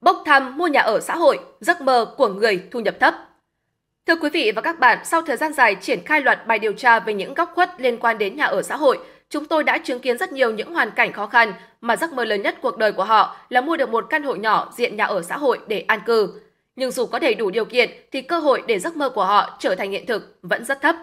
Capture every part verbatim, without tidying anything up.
Bốc thăm mua nhà ở xã hội, giấc mơ của người thu nhập thấp. Thưa quý vị và các bạn, sau thời gian dài triển khai loạt bài điều tra về những góc khuất liên quan đến nhà ở xã hội, chúng tôi đã chứng kiến rất nhiều những hoàn cảnh khó khăn mà giấc mơ lớn nhất cuộc đời của họ là mua được một căn hộ nhỏ diện nhà ở xã hội để an cư. Nhưng dù có đầy đủ điều kiện thì cơ hội để giấc mơ của họ trở thành hiện thực vẫn rất thấp.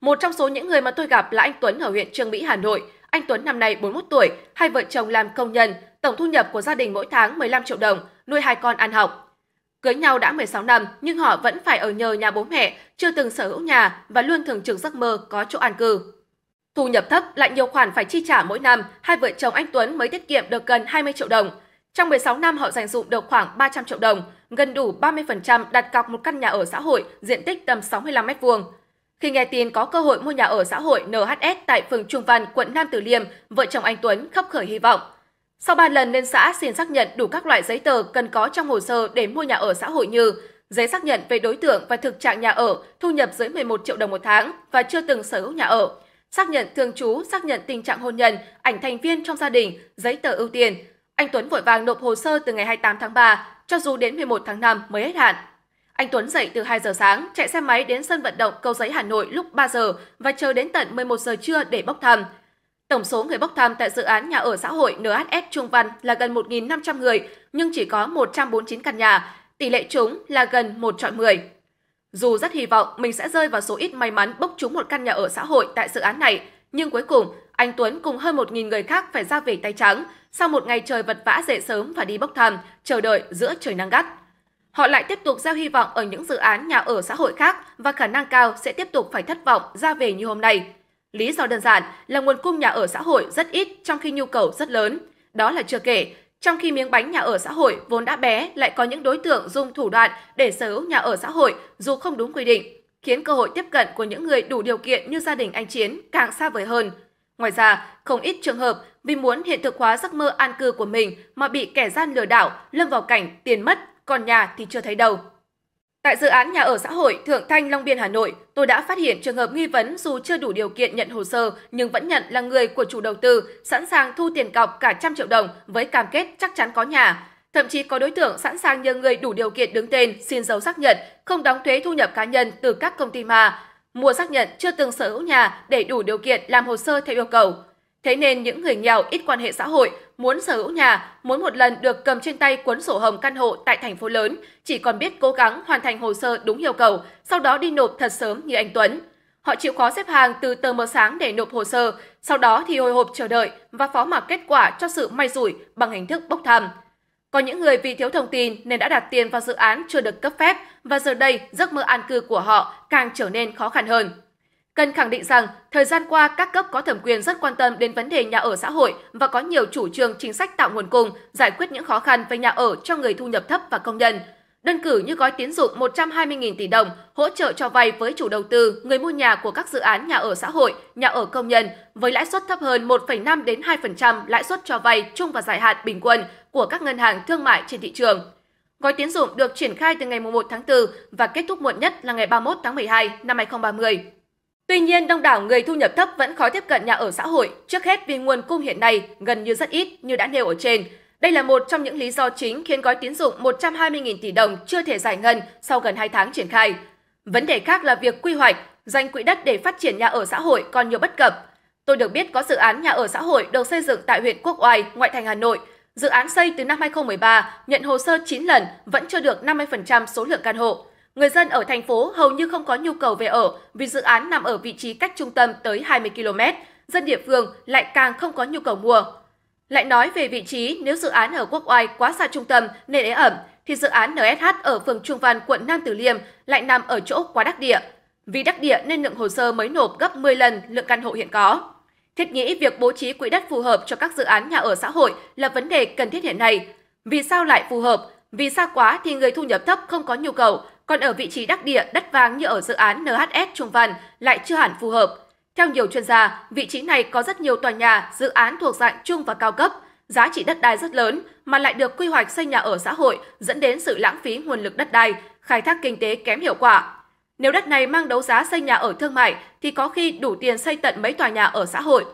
Một trong số những người mà tôi gặp là anh Tuấn ở huyện Chương Mỹ, Hà Nội. Anh Tuấn năm nay bốn mươi mốt tuổi, hai vợ chồng làm công nhân, tổng thu nhập của gia đình mỗi tháng mười lăm triệu đồng, nuôi hai con ăn học. Cưới nhau đã mười sáu năm nhưng họ vẫn phải ở nhờ nhà bố mẹ, chưa từng sở hữu nhà và luôn thường trực giấc mơ có chỗ an cư. Thu nhập thấp lại nhiều khoản phải chi trả mỗi năm, hai vợ chồng anh Tuấn mới tiết kiệm được gần hai mươi triệu đồng. Trong mười sáu năm họ dành dụm được khoảng ba trăm triệu đồng, gần đủ ba mươi phần trăm đặt cọc một căn nhà ở xã hội diện tích tầm sáu mươi lăm mét vuông. Khi nghe tin có cơ hội mua nhà ở xã hội en hát ét tại phường Trung Văn, quận Nam Từ Liêm, vợ chồng anh Tuấn khấp khởi hy vọng. Sau ba lần lên xã xin xác nhận đủ các loại giấy tờ cần có trong hồ sơ để mua nhà ở xã hội như giấy xác nhận về đối tượng và thực trạng nhà ở, thu nhập dưới mười một triệu đồng một tháng và chưa từng sở hữu nhà ở, xác nhận thường trú, xác nhận tình trạng hôn nhân, ảnh thành viên trong gia đình, giấy tờ ưu tiên, anh Tuấn vội vàng nộp hồ sơ từ ngày hai mươi tám tháng ba, cho dù đến mười một tháng năm mới hết hạn. Anh Tuấn dậy từ hai giờ sáng, chạy xe máy đến sân vận động Cầu Giấy, Hà Nội lúc ba giờ và chờ đến tận mười một giờ trưa để bốc thăm. Tổng số người bốc thăm tại dự án nhà ở xã hội en hát ét Trung Văn là gần một nghìn năm trăm người, nhưng chỉ có một trăm bốn mươi chín căn nhà, tỷ lệ trúng là gần một chọi mười. Dù rất hy vọng mình sẽ rơi vào số ít may mắn bốc trúng một căn nhà ở xã hội tại dự án này, nhưng cuối cùng, anh Tuấn cùng hơn một nghìn người khác phải ra về tay trắng sau một ngày trời vật vã dậy sớm và đi bốc thăm, chờ đợi giữa trời nắng gắt. Họ lại tiếp tục gieo hy vọng ở những dự án nhà ở xã hội khác và khả năng cao sẽ tiếp tục phải thất vọng ra về như hôm nay. Lý do đơn giản là nguồn cung nhà ở xã hội rất ít trong khi nhu cầu rất lớn. Đó là chưa kể, trong khi miếng bánh nhà ở xã hội vốn đã bé lại có những đối tượng dùng thủ đoạn để sở hữu nhà ở xã hội dù không đúng quy định, khiến cơ hội tiếp cận của những người đủ điều kiện như gia đình anh Chiến càng xa vời hơn. Ngoài ra, không ít trường hợp vì muốn hiện thực hóa giấc mơ an cư của mình mà bị kẻ gian lừa đảo lâm vào cảnh tiền mất, còn nhà thì chưa thấy đâu. Tại dự án nhà ở xã hội Thượng Thanh, Long Biên, Hà Nội, tôi đã phát hiện trường hợp nghi vấn dù chưa đủ điều kiện nhận hồ sơ nhưng vẫn nhận là người của chủ đầu tư, sẵn sàng thu tiền cọc cả trăm triệu đồng với cam kết chắc chắn có nhà. Thậm chí có đối tượng sẵn sàng nhờ người đủ điều kiện đứng tên xin dấu xác nhận không đóng thuế thu nhập cá nhân từ các công ty ma, mua xác nhận chưa từng sở hữu nhà để đủ điều kiện làm hồ sơ theo yêu cầu. Thế nên những người nghèo ít quan hệ xã hội, muốn sở hữu nhà, muốn một lần được cầm trên tay cuốn sổ hồng căn hộ tại thành phố lớn, chỉ còn biết cố gắng hoàn thành hồ sơ đúng yêu cầu, sau đó đi nộp thật sớm như anh Tuấn. Họ chịu khó xếp hàng từ tờ mờ sáng để nộp hồ sơ, sau đó thì hồi hộp chờ đợi và phó mặc kết quả cho sự may rủi bằng hình thức bốc thăm. Có những người vì thiếu thông tin nên đã đặt tiền vào dự án chưa được cấp phép và giờ đây giấc mơ an cư của họ càng trở nên khó khăn hơn. Cần khẳng định rằng, thời gian qua các cấp có thẩm quyền rất quan tâm đến vấn đề nhà ở xã hội và có nhiều chủ trương chính sách tạo nguồn cung, giải quyết những khó khăn về nhà ở cho người thu nhập thấp và công nhân. Đơn cử như gói tín dụng một trăm hai mươi nghìn tỷ đồng hỗ trợ cho vay với chủ đầu tư, người mua nhà của các dự án nhà ở xã hội, nhà ở công nhân với lãi suất thấp hơn một phẩy năm đến hai phần trăm lãi suất cho vay chung và dài hạn bình quân của các ngân hàng thương mại trên thị trường. Gói tín dụng được triển khai từ ngày mùng một tháng tư và kết thúc muộn nhất là ngày ba mươi mốt tháng mười hai năm hai nghìn không trăm ba mươi. Tuy nhiên, đông đảo người thu nhập thấp vẫn khó tiếp cận nhà ở xã hội, trước hết vì nguồn cung hiện nay gần như rất ít như đã nêu ở trên. Đây là một trong những lý do chính khiến gói tín dụng một trăm hai mươi nghìn tỷ đồng chưa thể giải ngân sau gần hai tháng triển khai. Vấn đề khác là việc quy hoạch, dành quỹ đất để phát triển nhà ở xã hội còn nhiều bất cập. Tôi được biết có dự án nhà ở xã hội được xây dựng tại huyện Quốc Oai, ngoại thành Hà Nội. Dự án xây từ năm hai nghìn không trăm mười ba, nhận hồ sơ chín lần vẫn chưa được năm mươi phần trăm số lượng căn hộ. Người dân ở thành phố hầu như không có nhu cầu về ở vì dự án nằm ở vị trí cách trung tâm tới hai mươi ki lô mét, dân địa phương lại càng không có nhu cầu mua. Lại nói về vị trí, nếu dự án ở Quốc Oai quá xa trung tâm nên ế ẩm, thì dự án en ét hát ở phường Trung Văn, quận Nam Từ Liêm lại nằm ở chỗ quá đắc địa. Vì đắc địa nên lượng hồ sơ mới nộp gấp mười lần lượng căn hộ hiện có. Thiết nghĩ việc bố trí quỹ đất phù hợp cho các dự án nhà ở xã hội là vấn đề cần thiết hiện nay. Vì sao lại phù hợp? Vì xa quá thì người thu nhập thấp không có nhu cầu, còn ở vị trí đắc địa, đất vàng như ở dự án en hát ét Trung Văn lại chưa hẳn phù hợp. Theo nhiều chuyên gia, vị trí này có rất nhiều tòa nhà, dự án thuộc dạng chung và cao cấp, giá trị đất đai rất lớn mà lại được quy hoạch xây nhà ở xã hội dẫn đến sự lãng phí nguồn lực đất đai, khai thác kinh tế kém hiệu quả. Nếu đất này mang đấu giá xây nhà ở thương mại thì có khi đủ tiền xây tận mấy tòa nhà ở xã hội.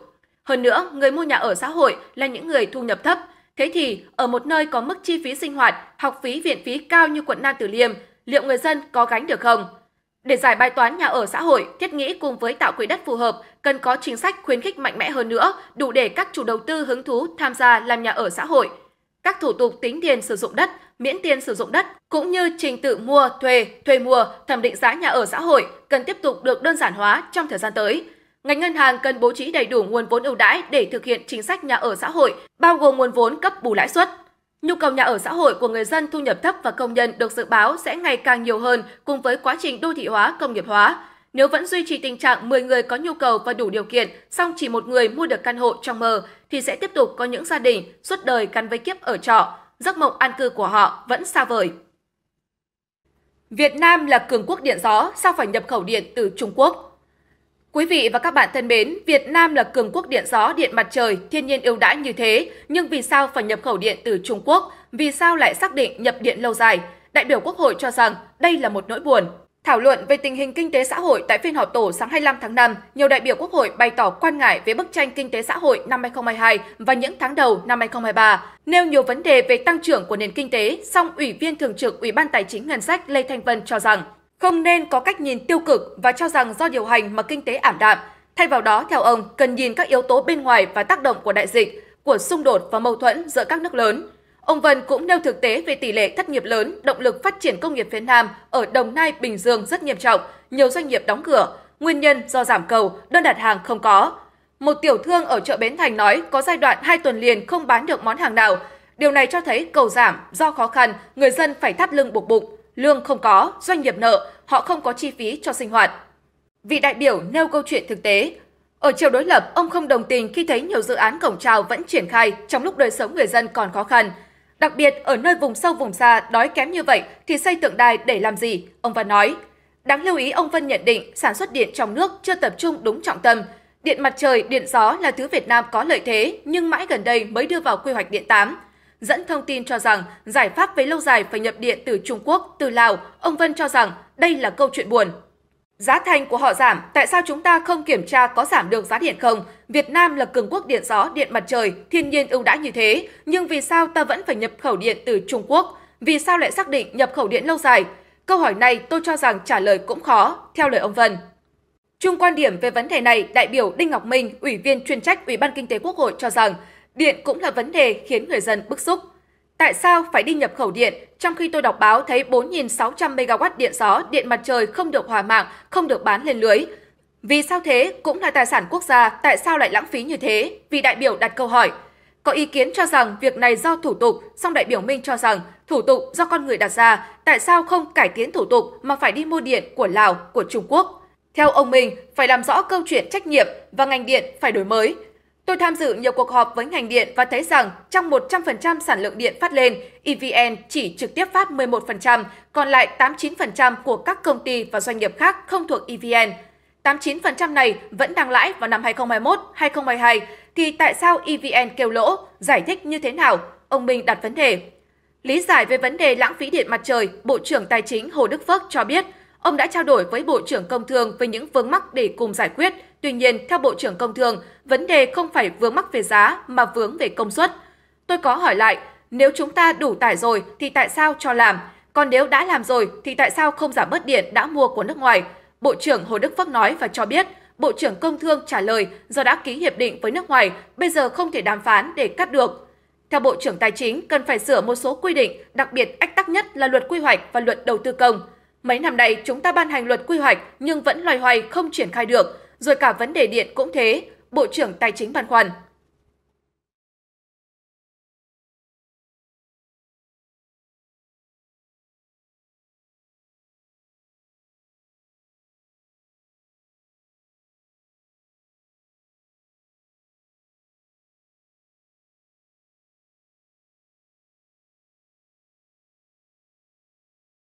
Hơn nữa, người mua nhà ở xã hội là những người thu nhập thấp. Thế thì, ở một nơi có mức chi phí sinh hoạt, học phí, viện phí cao như quận Nam Từ Liêm, liệu người dân có gánh được không? Để giải bài toán nhà ở xã hội, Thiết nghĩ cùng với tạo quỹ đất phù hợp, cần có chính sách khuyến khích mạnh mẽ hơn nữa, đủ để các chủ đầu tư hứng thú tham gia làm nhà ở xã hội. Các thủ tục tính tiền sử dụng đất, miễn tiền sử dụng đất, cũng như trình tự mua, thuê, thuê mua, thẩm định giá nhà ở xã hội cần tiếp tục được đơn giản hóa trong thời gian tới. Ngành ngân hàng cần bố trí đầy đủ nguồn vốn ưu đãi để thực hiện chính sách nhà ở xã hội, bao gồm nguồn vốn cấp bù lãi suất. Nhu cầu nhà ở xã hội của người dân thu nhập thấp và công nhân được dự báo sẽ ngày càng nhiều hơn cùng với quá trình đô thị hóa, công nghiệp hóa. Nếu vẫn duy trì tình trạng mười người có nhu cầu và đủ điều kiện, song chỉ một người mua được căn hộ trong mơ, thì sẽ tiếp tục có những gia đình suốt đời gắn với kiếp ở trọ, giấc mộng an cư của họ vẫn xa vời. Việt Nam là cường quốc điện gió, sao phải nhập khẩu điện từ Trung Quốc? Quý vị và các bạn thân mến, Việt Nam là cường quốc điện gió, điện mặt trời, thiên nhiên ưu đãi như thế, nhưng vì sao phải nhập khẩu điện từ Trung Quốc? Vì sao lại xác định nhập điện lâu dài? Đại biểu Quốc hội cho rằng đây là một nỗi buồn. Thảo luận về tình hình kinh tế xã hội tại phiên họp tổ sáng hai mươi lăm tháng năm, nhiều đại biểu Quốc hội bày tỏ quan ngại về bức tranh kinh tế xã hội năm hai không hai hai và những tháng đầu năm hai không hai ba, nêu nhiều vấn đề về tăng trưởng của nền kinh tế, song Ủy viên Thường trực Ủy ban Tài chính Ngân sách Lê Thanh Vân cho rằng không nên có cách nhìn tiêu cực và cho rằng do điều hành mà kinh tế ảm đạm. Thay vào đó, theo ông, cần nhìn các yếu tố bên ngoài và tác động của đại dịch, của xung đột và mâu thuẫn giữa các nước lớn. Ông Vân cũng nêu thực tế về tỷ lệ thất nghiệp lớn, động lực phát triển công nghiệp phía Nam ở Đồng Nai, Bình Dương rất nghiêm trọng, nhiều doanh nghiệp đóng cửa, nguyên nhân do giảm cầu, đơn đặt hàng không có. Một tiểu thương ở chợ Bến Thành nói có giai đoạn hai tuần liền không bán được món hàng nào. Điều này cho thấy cầu giảm, do khó khăn, người dân phải thắt lưng buộc bụng. Lương không có, doanh nghiệp nợ, họ không có chi phí cho sinh hoạt. Vị đại biểu nêu câu chuyện thực tế. Ở chiều đối lập, ông không đồng tình khi thấy nhiều dự án cổng chào vẫn triển khai trong lúc đời sống người dân còn khó khăn. Đặc biệt, ở nơi vùng sâu vùng xa đói kém như vậy thì xây tượng đài để làm gì? Ông Vân nói. Đáng lưu ý, ông Vân nhận định sản xuất điện trong nước chưa tập trung đúng trọng tâm. Điện mặt trời, điện gió là thứ Việt Nam có lợi thế nhưng mãi gần đây mới đưa vào quy hoạch điện tám. Dẫn thông tin cho rằng giải pháp về lâu dài phải nhập điện từ Trung Quốc, từ Lào, ông Vân cho rằng đây là câu chuyện buồn. Giá thành của họ giảm, tại sao chúng ta không kiểm tra có giảm được giá điện không? Việt Nam là cường quốc điện gió, điện mặt trời, thiên nhiên ưu đãi như thế, nhưng vì sao ta vẫn phải nhập khẩu điện từ Trung Quốc? Vì sao lại xác định nhập khẩu điện lâu dài? Câu hỏi này tôi cho rằng trả lời cũng khó, theo lời ông Vân. Chung quan điểm về vấn đề này, đại biểu Đinh Ngọc Minh, Ủy viên chuyên trách Ủy ban Kinh tế Quốc hội cho rằng điện cũng là vấn đề khiến người dân bức xúc. Tại sao phải đi nhập khẩu điện, trong khi tôi đọc báo thấy bốn nghìn sáu trăm mê-ga-oát điện gió, điện mặt trời không được hòa mạng, không được bán lên lưới? Vì sao thế? Cũng là tài sản quốc gia, tại sao lại lãng phí như thế? Vị đại biểu đặt câu hỏi. Có ý kiến cho rằng việc này do thủ tục, song đại biểu Minh cho rằng thủ tục do con người đặt ra, tại sao không cải tiến thủ tục mà phải đi mua điện của Lào, của Trung Quốc? Theo ông Minh, phải làm rõ câu chuyện trách nhiệm và ngành điện phải đổi mới. Tôi tham dự nhiều cuộc họp với ngành điện và thấy rằng trong một trăm phần trăm sản lượng điện phát lên, e vê en chỉ trực tiếp phát mười một phần trăm, còn lại tám mươi chín phần trăm của các công ty và doanh nghiệp khác không thuộc e vê en. tám mươi chín phần trăm này vẫn đang lãi vào năm hai không hai mốt, hai không hai hai, thì tại sao e vê en kêu lỗ, giải thích như thế nào? Ông Minh đặt vấn đề. Lý giải về vấn đề lãng phí điện mặt trời, Bộ trưởng Tài chính Hồ Đức Phước cho biết, ông đã trao đổi với Bộ trưởng Công Thương về những vướng mắc để cùng giải quyết. Tuy nhiên, theo Bộ trưởng Công Thương, vấn đề không phải vướng mắc về giá mà vướng về công suất. Tôi có hỏi lại, nếu chúng ta đủ tải rồi thì tại sao cho làm? Còn nếu đã làm rồi thì tại sao không giảm bớt điện đã mua của nước ngoài? Bộ trưởng Hồ Đức Phước nói và cho biết, Bộ trưởng Công Thương trả lời do đã ký hiệp định với nước ngoài, bây giờ không thể đàm phán để cắt được. Theo Bộ trưởng Tài chính, cần phải sửa một số quy định, đặc biệt ách tắc nhất là Luật Quy hoạch và Luật Đầu tư công. Mấy năm nay chúng ta ban hành Luật Quy hoạch nhưng vẫn loay hoay không triển khai được, rồi cả vấn đề điện cũng thế, Bộ trưởng Tài chính băn khoăn.